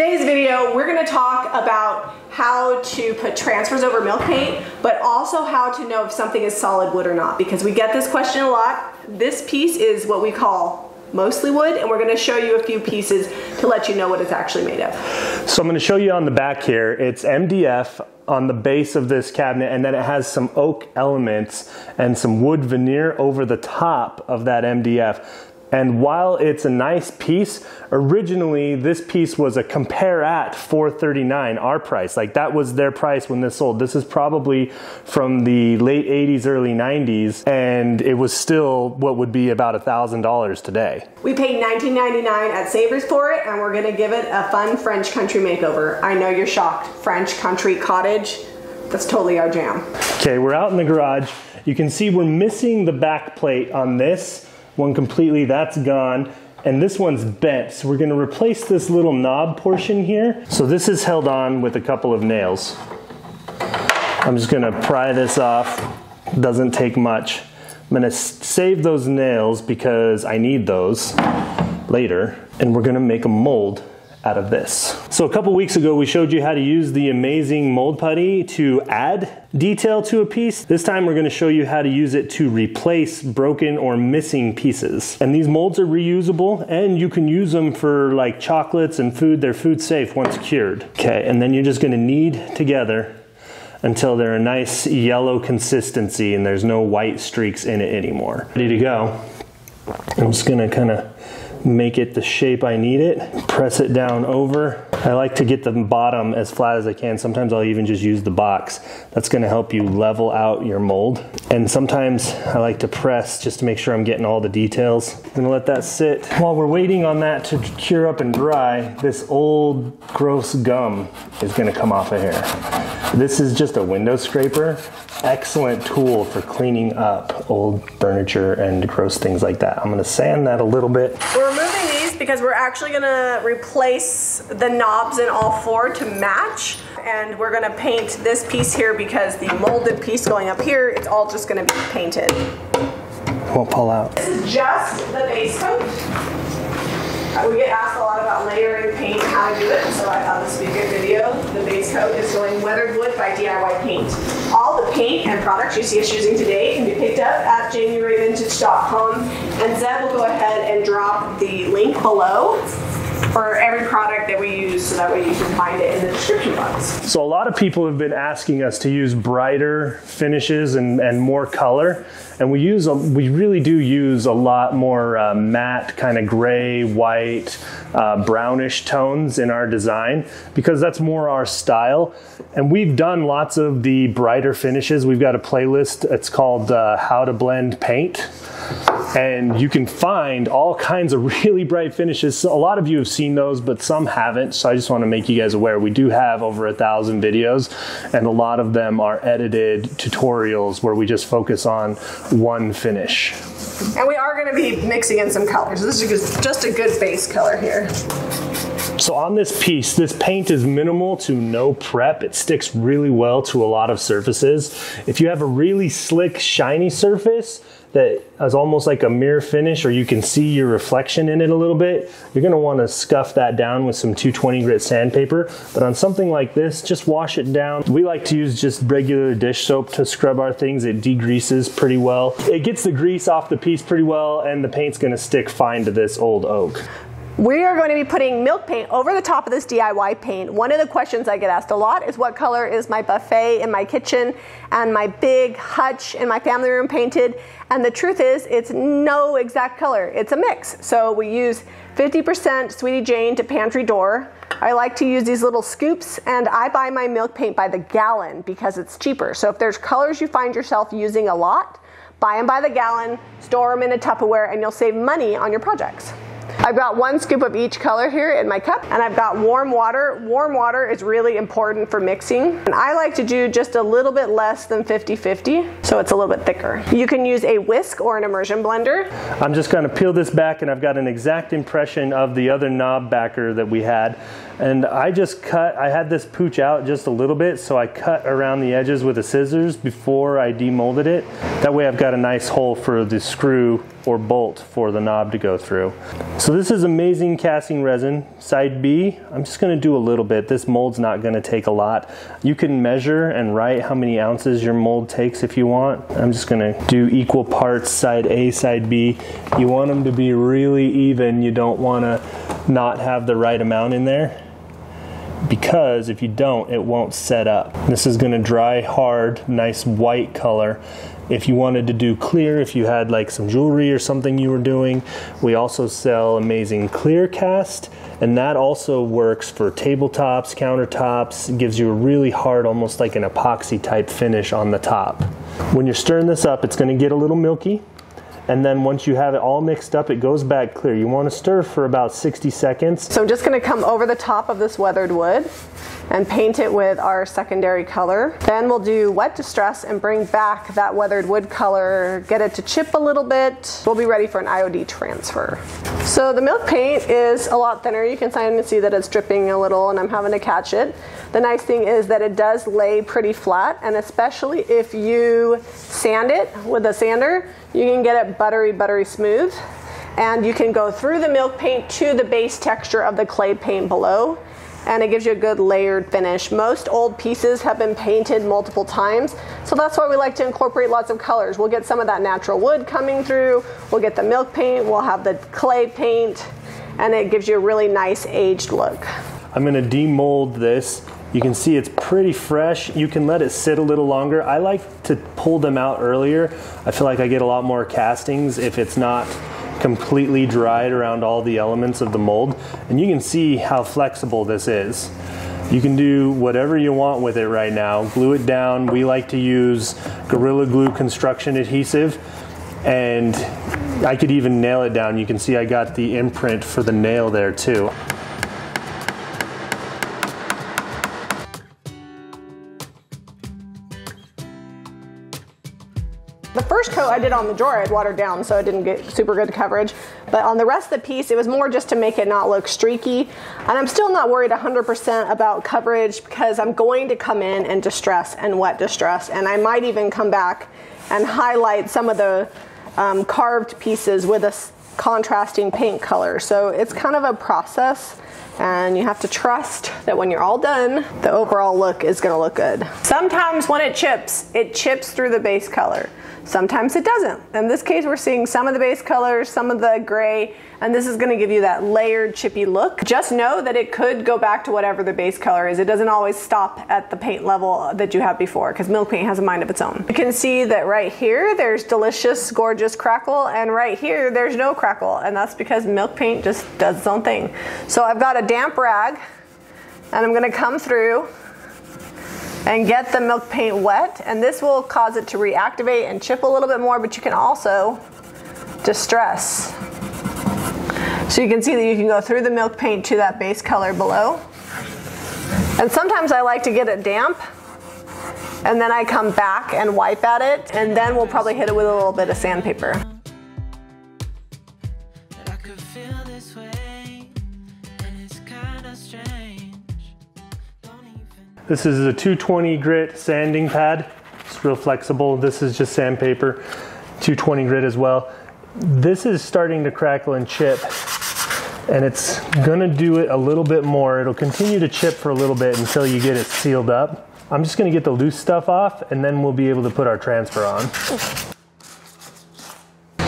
Today's video, we're gonna talk about how to put transfers over milk paint, but also how to know if something is solid wood or not, because we get this question a lot. This piece is what we call mostly wood, and we're gonna show you a few pieces to let you know what it's actually made of. So I'm gonna show you on the back here, it's MDF on the base of this cabinet, and then it has some oak elements and some wood veneer over the top of that MDF. And while it's a nice piece, originally this piece was a compare at $439, our price. Like that was their price when this sold. This is probably from the late 80s, early 90s, and it was still what would be about $1,000 today. We paid $19.99 at Savers for it, and we're gonna give it a fun French country makeover. I know you're shocked. French country cottage, that's totally our jam. Okay, we're out in the garage. You can see we're missing the back plate on this one completely, that's gone, and this one's bent, so we're going to replace this little knob portion here. So this is held on with a couple of nails. I'm just going to pry this off, doesn't take much. I'm going to save those nails because I need those later, and we're going to make a mold out of this. So a couple weeks ago we showed you how to use the Amazing Mold Putty to add detail to a piece. This time we're going to show you how to use it to replace broken or missing pieces. And these molds are reusable, and you can use them for like chocolates and food. They're food safe once cured. Okay, and then you're just going to knead together until they're a nice yellow consistency and there's no white streaks in it anymore. Ready to go. I'm just going to kind of make it the shape I need it, press it down over. I like to get the bottom as flat as I can. Sometimes I'll even just use the box. That's gonna help you level out your mold. And sometimes I like to press just to make sure I'm getting all the details. I'm gonna let that sit. While we're waiting on that to cure up and dry, this old gross gum is gonna come off of here. This is just a window scraper. Excellent tool for cleaning up old furniture and gross things like that. I'm going to sand that a little bit. We're removing these because we're actually going to replace the knobs in all four to match. And we're going to paint this piece here because the molded piece going up here, it's all just going to be painted. It won't pull out. This is just the base coat. We get asked a lot about layering paint, how to do it, so I thought this would be a good video. The base coat is going Weathered Wood by DIY Paint. All the paint and products you see us using today can be picked up at jamirayvintage.com, and Zeb will go ahead and drop the link below for every product that we use, so that way you can find it in the description box. So a lot of people have been asking us to use brighter finishes and more color, and we really do use a lot more matte kind of gray, white, brownish tones in our design, because that's more our style. And we've done lots of the brighter finishes. We've got a playlist, it's called How to Blend Paint, and you can find all kinds of really bright finishes. So a lot of you have seen those, but some haven't, so I just want to make you guys aware we do have over 1,000 videos, and a lot of them are edited tutorials where we just focus on one finish. And we are going to be mixing in some colors. This is just a good base color here. So on this piece, this paint is minimal to no prep. It sticks really well to a lot of surfaces. If you have a really slick, shiny surface that is almost like a mirror finish, or you can see your reflection in it a little bit, you're gonna wanna scuff that down with some 220 grit sandpaper. But on something like this, just wash it down. We like to use just regular dish soap to scrub our things. It degreases pretty well. It gets the grease off the piece pretty well, and the paint's gonna stick fine to this old oak. We are going to be putting milk paint over the top of this DIY paint. One of the questions I get asked a lot is, what color is my buffet in my kitchen and my big hutch in my family room painted? And the truth is, it's no exact color. It's a mix. So we use 50% Sweetie Jane to pantry door. I like to use these little scoops, and I buy my milk paint by the gallon because it's cheaper. So if there's colors you find yourself using a lot, buy them by the gallon, store them in a Tupperware, and you'll save money on your projects. I've got one scoop of each color here in my cup, and I've got warm water. Warm water is really important for mixing, and I like to do just a little bit less than 50-50, so it's a little bit thicker. You can use a whisk or an immersion blender. I'm just going to peel this back, and I've got an exact impression of the other knob backer that we had. And I just cut, I had this pooch out just a little bit, so I cut around the edges with the scissors before I demolded it. That way I've got a nice hole for the screw or bolt for the knob to go through. So this is Amazing Casting Resin, side B. I'm just gonna do a little bit. This mold's not gonna take a lot. You can measure and write how many ounces your mold takes if you want. I'm just gonna do equal parts, side A, side B. You want them to be really even. You don't wanna not have the right amount in there, because if you don't, it won't set up. This is gonna dry hard, nice white color. If you wanted to do clear, if you had like some jewelry or something you were doing, we also sell Amazing Clear Cast, and that also works for tabletops, countertops. It gives you a really hard, almost like an epoxy type finish on the top. When you're stirring this up, it's gonna get a little milky, and then once you have it all mixed up, it goes back clear. You want to stir for about 60 seconds. So I'm just going to come over the top of this weathered wood and paint it with our secondary color. Then we'll do wet distress and bring back that weathered wood color, get it to chip a little bit. We'll be ready for an IOD transfer. So the milk paint is a lot thinner. You can kind of see that it's dripping a little and I'm having to catch it. The nice thing is that it does lay pretty flat, and especially if you sand it with a sander, you can get it buttery, buttery smooth. And you can go through the milk paint to the base texture of the clay paint below, and it gives you a good layered finish. Most old pieces have been painted multiple times, so that's why we like to incorporate lots of colors. We'll get some of that natural wood coming through, we'll get the milk paint, we'll have the clay paint, and it gives you a really nice aged look. I'm gonna demold this. You can see it's pretty fresh. You can let it sit a little longer. I like to pull them out earlier. I feel like I get a lot more castings if it's not completely dried around all the elements of the mold. And you can see how flexible this is. You can do whatever you want with it right now. Glue it down. We like to use Gorilla Glue construction adhesive, and I could even nail it down. You can see I got the imprint for the nail there too. The first coat I did on the drawer, I had watered down, so it didn't get super good coverage. But on the rest of the piece, it was more just to make it not look streaky. And I'm still not worried 100% about coverage, because I'm going to come in and distress and wet distress. And I might even come back and highlight some of the carved pieces with a contrasting paint color. So it's kind of a process, and you have to trust that when you're all done, the overall look is gonna look good. Sometimes when it chips through the base color. Sometimes it doesn't. In this case, we're seeing some of the base colors, some of the gray, and this is gonna give you that layered chippy look. Just know that it could go back to whatever the base color is. It doesn't always stop at the paint level that you have before, because milk paint has a mind of its own. You can see that right here, there's delicious, gorgeous crackle, and right here, there's no crackle, and that's because milk paint just does its own thing. So I've got a damp rag, and I'm gonna come through and get the milk paint wet, and this will cause it to reactivate and chip a little bit more, but you can also distress. So you can see that you can go through the milk paint to that base color below. And sometimes I like to get it damp, and then I come back and wipe at it, and then we'll probably hit it with a little bit of sandpaper. This is a 220 grit sanding pad. It's real flexible. This is just sandpaper, 220 grit as well. This is starting to crackle and chip, and it's gonna do it a little bit more. It'll continue to chip for a little bit until you get it sealed up. I'm just gonna get the loose stuff off, and then we'll be able to put our transfer on.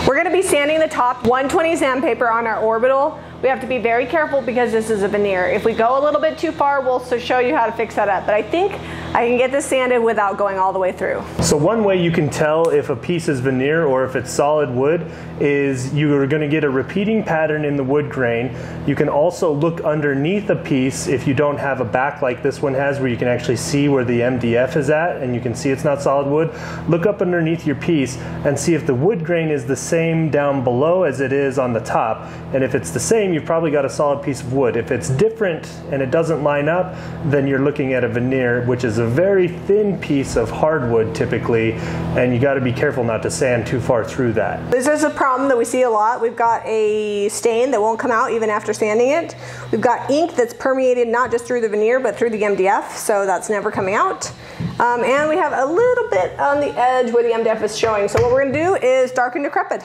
We're gonna be sanding the top 120 sandpaper on our orbital. We have to be very careful because this is a veneer. If we go a little bit too far, we'll show you how to fix that up. But I think I can get this sanded without going all the way through. So one way you can tell if a piece is veneer or if it's solid wood is you are gonna get a repeating pattern in the wood grain. You can also look underneath a piece if you don't have a back like this one has, where you can actually see where the MDF is at and you can see it's not solid wood. Look up underneath your piece and see if the wood grain is the same down below as it is on the top. And if it's the same, assume you've probably got a solid piece of wood. If it's different and it doesn't line up, then you're looking at a veneer, which is a very thin piece of hardwood typically, and you got to be careful not to sand too far through that. This is a problem that we see a lot. We've got a stain that won't come out even after sanding it. We've got ink that's permeated not just through the veneer but through the MDF, so that's never coming out. And we have a little bit on the edge where the MDF is showing. So what we're going to do is Dark and Decrepit.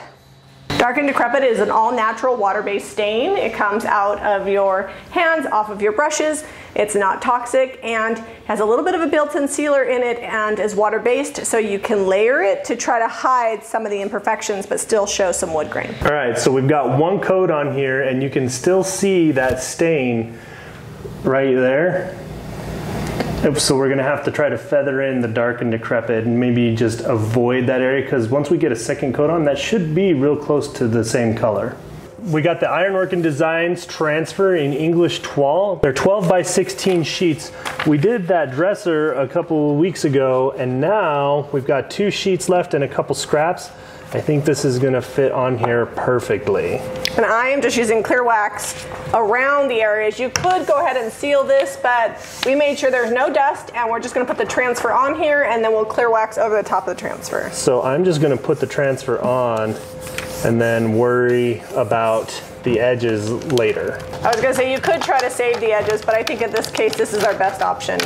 Dark and Decrepit is an all-natural water-based stain. It comes out of your hands, off of your brushes. It's not toxic and has a little bit of a built-in sealer in it and is water-based, so you can layer it to try to hide some of the imperfections but still show some wood grain. All right, so we've got one coat on here and you can still see that stain right there. So we're going to have to try to feather in the Dark and Decrepit and maybe just avoid that area, because once we get a second coat on, that should be real close to the same color. We got the Iron Orchid Designs Transfer in English Toile. They're 12 by 16 sheets. We did that dresser a couple of weeks ago, and now we've got 2 sheets left and a couple scraps. I think this is going to fit on here perfectly. And I am just using clear wax around the areas. You could go ahead and seal this, but we made sure there's no dust, and we're just going to put the transfer on here, and then we'll clear wax over the top of the transfer. So I'm just going to put the transfer on and then worry about the edges later. I was going to say you could try to save the edges, but I think in this case this is our best option.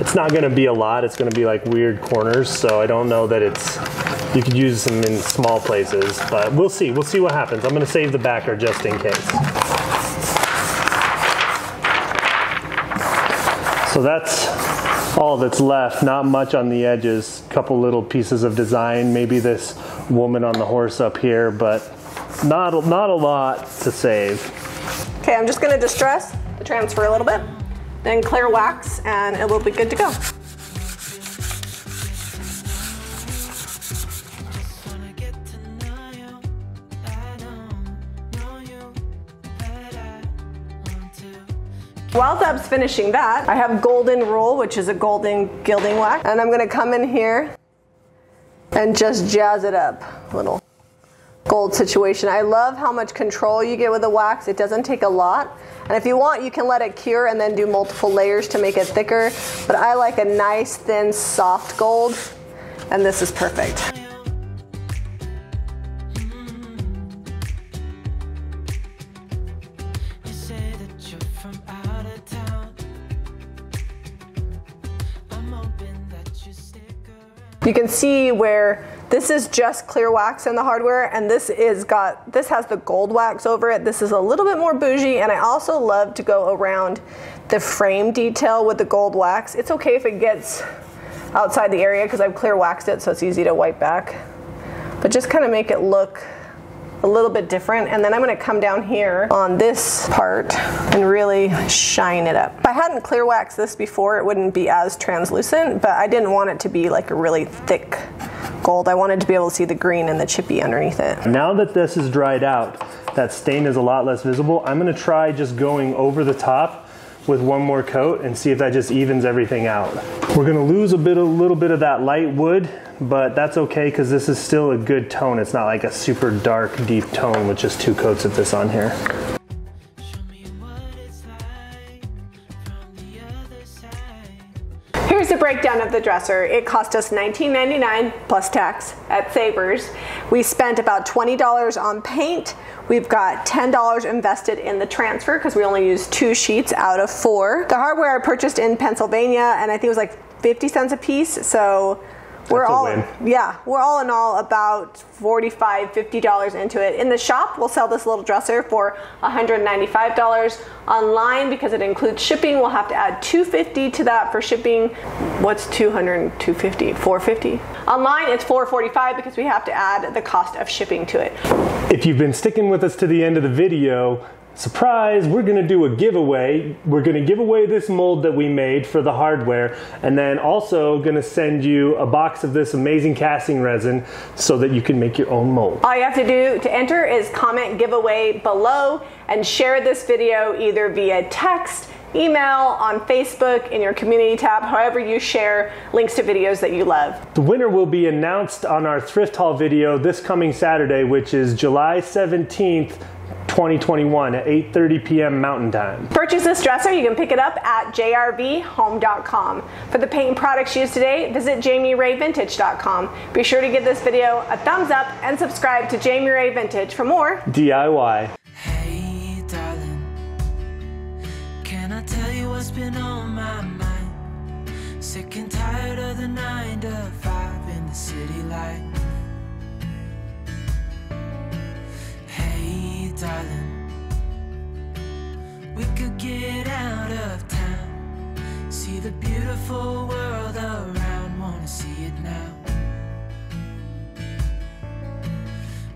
It's not going to be a lot. It's going to be like weird corners, so I don't know that it's... You could use them in small places, but we'll see. We'll see what happens. I'm going to save the backer just in case. So that's all that's left. Not much on the edges. A couple little pieces of design. Maybe this woman on the horse up here, but not a lot to save. Okay, I'm just going to distress the transfer a little bit, then clear wax, and it will be good to go. While Deb's finishing that, I have Golden Rule, which is a golden gilding wax, and I'm going to come in here and just jazz it up a little. Gold situation. I love how much control you get with the wax. It doesn't take a lot, and if you want you can let it cure and then do multiple layers to make it thicker, but I like a nice thin soft gold, and this is perfect. You can see where this is just clear wax in the hardware, and this has the gold wax over it. This is a little bit more bougie, and I also love to go around the frame detail with the gold wax. It's okay if it gets outside the area because I've clear waxed it, so it's easy to wipe back. But just kind of make it look a little bit different, and then I'm going to come down here on this part and really shine it up. If I hadn't clear waxed this before, it wouldn't be as translucent, but I didn't want it to be like a really thick gold. I wanted to be able to see the green and the chippy underneath it. Now that this is dried out, that stain is a lot less visible. I'm going to try just going over the top with one more coat and see if that just evens everything out. We're gonna lose a little bit of that light wood, but that's okay because this is still a good tone. It's not like a super dark, deep tone with just 2 coats of this on here. Here's the breakdown of the dresser. It cost us $19.99 plus tax at Savers. We spent about $20 on paint. We've got $10 invested in the transfer because we only used 2 sheets out of 4. The hardware I purchased in Pennsylvania, and I think it was like 50 cents a piece, so we're all in all about $45, $50 into it. In the shop, we'll sell this little dresser for $195. Online, because it includes shipping, we'll have to add $250 to that for shipping. What's $200, $250, $450? Online, it's $445 because we have to add the cost of shipping to it. If you've been sticking with us to the end of the video, surprise, we're going to do a giveaway. We're going to give away this mold that we made for the hardware, and then also going to send you a box of this amazing casting resin so that you can make your own mold. All you have to do to enter is comment giveaway below and share this video either via text, email, on Facebook, in your community tab, however you share links to videos that you love. The winner will be announced on our thrift haul video this coming Saturday, which is July 17th. 2021 at 8:30 p.m. Mountain Time. Purchase this dresser, you can pick it up at jrvhome.com. For the paint products used today, visit jamirayvintage.com. Be sure to give this video a thumbs up and subscribe to Jami Ray Vintage for more DIY. Hey darling, can I tell you what's been on my mind? Sick and tired of the 9 to 5 in the city light. Darling, we could get out of town, see the beautiful world around, wanna see it now.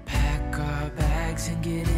Pack our bags and get in.